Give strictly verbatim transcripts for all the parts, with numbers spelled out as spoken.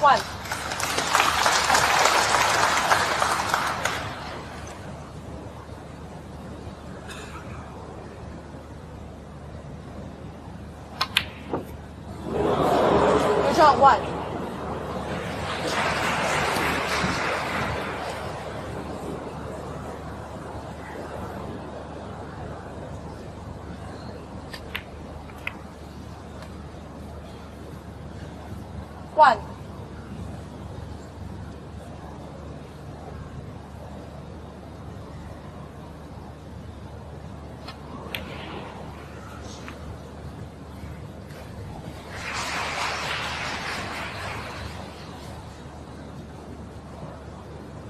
one. Good shot, one. One.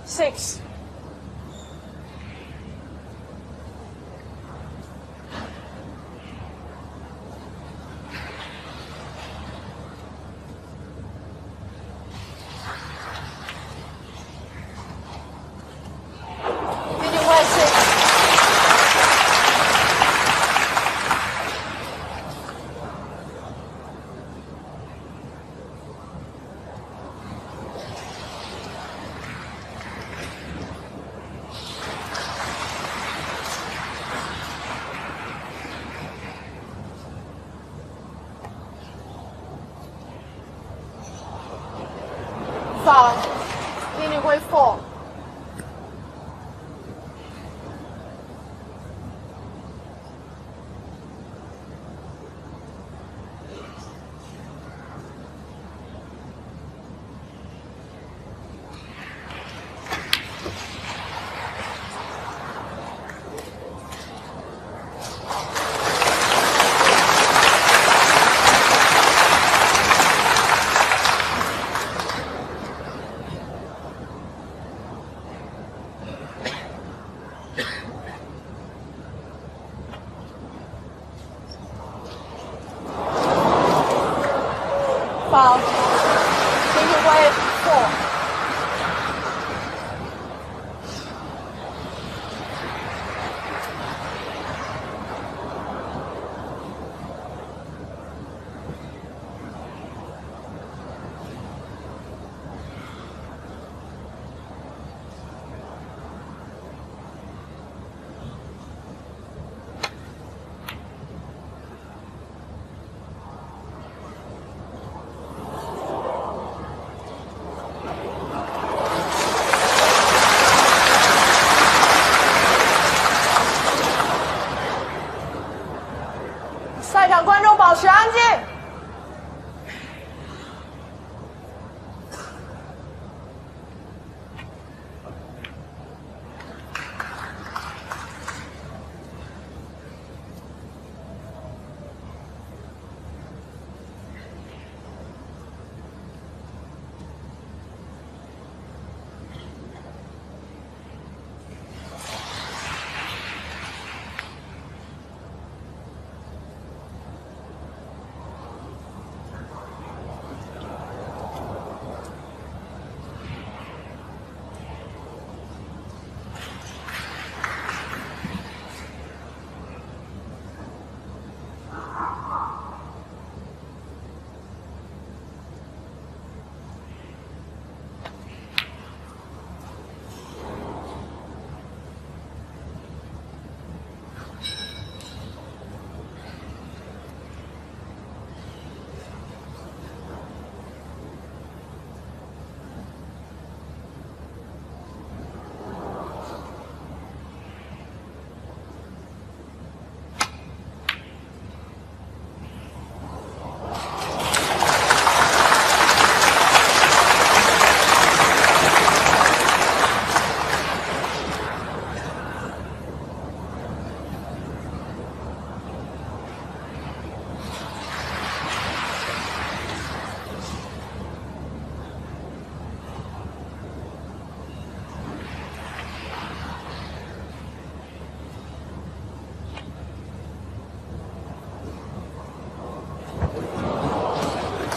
Six. Five. Ding Junhui, four. Foul. Ding Junhui, four.赛场观众保持安静。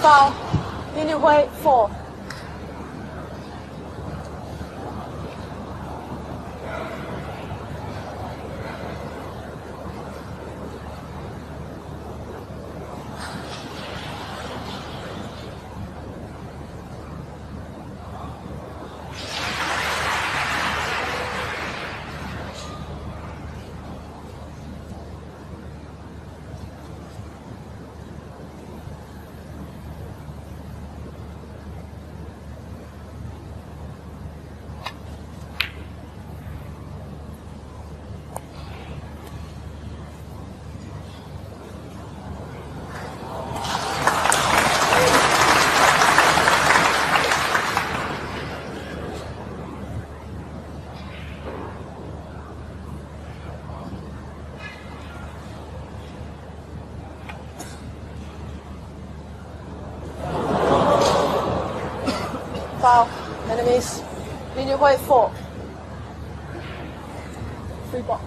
Foul. Ding Junhui, four. Wow, enemies. Ding Junhui four. Three ball.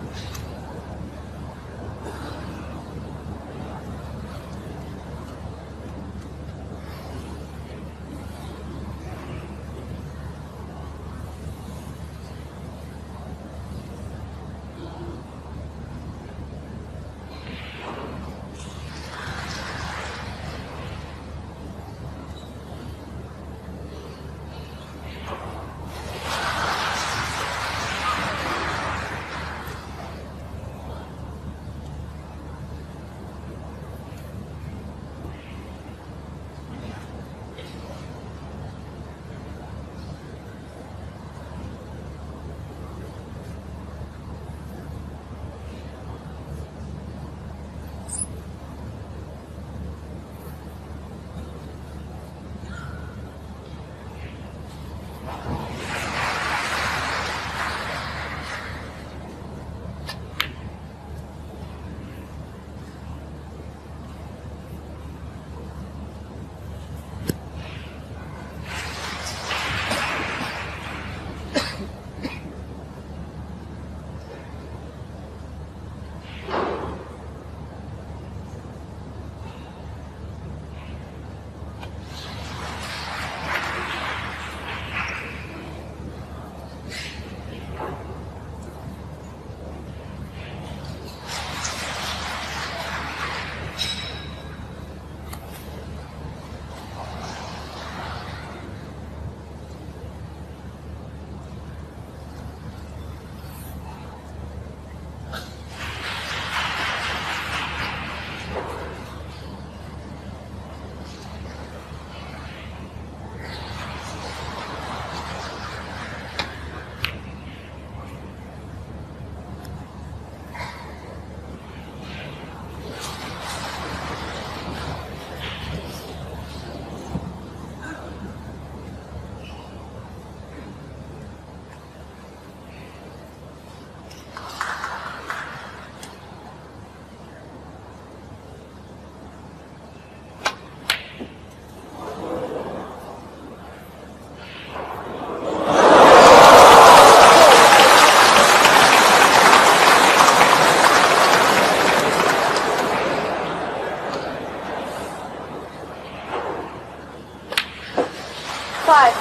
Five.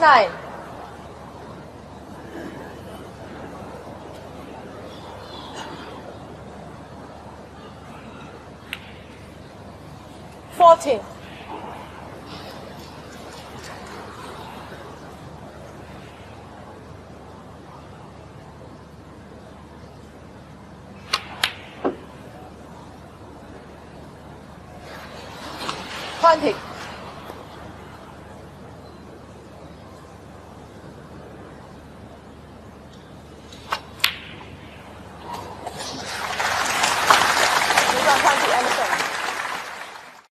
Nine. Fourteen. Twenty.